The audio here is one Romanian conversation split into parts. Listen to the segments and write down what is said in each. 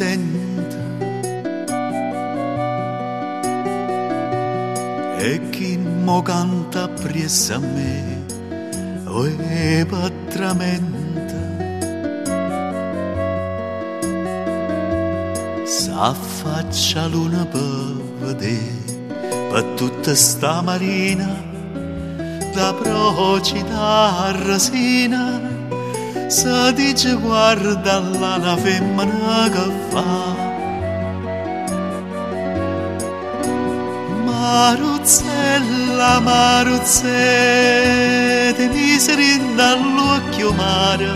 senta e chi mo canta appresso a me o e patramenta s'affaccia l'una per vedere per tutta sta marina da Procida a Resina sa dice guarda là la femmina che fa Maruzzella, Maruzzella ti mise dall'occhio mare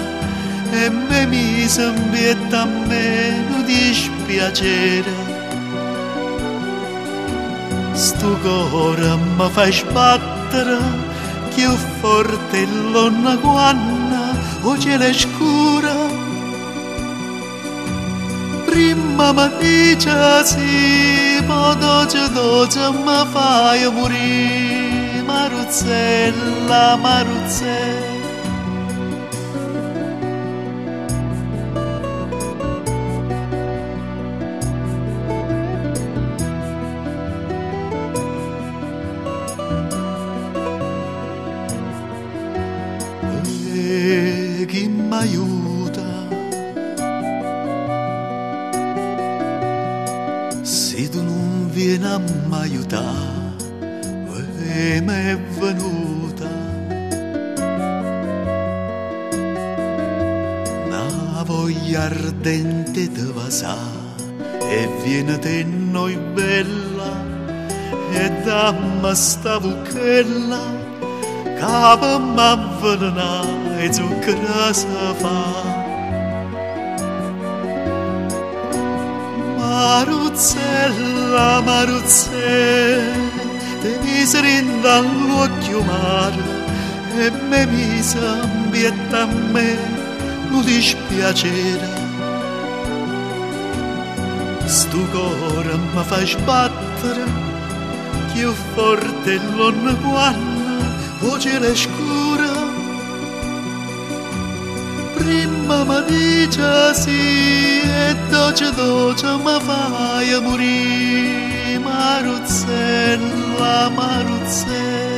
e me mise in bietta a meno dispiacere sto cuore mi fai sbattere più forte l'onna guanna o cielo scura prima mi dice sì ma doce doce mi fai morire Maruzzella, Maruzzella chi m'aiuta se tu non vieni a m'aiutare e m'è venuta una voglia ardente di vasare e vieni te noi bella e dammi sta bucchella Capa m'avvelena e zucchera se fa Maruzzella, Maruzzella te mise dall'occhio mare e me mise in bietta a me lo dispiacere sto cuore mi fai sbattere più forte l'onna guanna o cielo scura prima mi dice sì e doce doce mi fai morire Maruzzella, Maruzzella